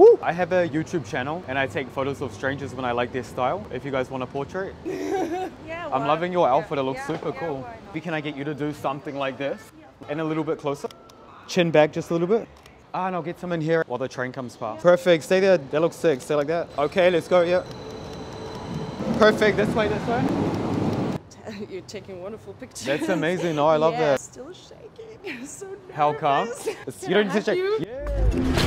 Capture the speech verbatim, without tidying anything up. Woo! I have a YouTube channel and I take photos of strangers when I like their style. If you guys want a portrait. Yeah, well, I'm loving your outfit, it looks yeah, super yeah, cool. Maybe can I get you to do something like this? And a little bit closer. Chin back just a little bit. Ah, and I'll get some in here while the train comes past. Perfect, stay there, that looks sick, stay like that. Okay, let's go, yeah. Perfect, this way, this way. You're taking wonderful pictures. That's amazing, no, I love yeah. that. Still shaking, so nervous. How come? You don't need to shake. Yeah.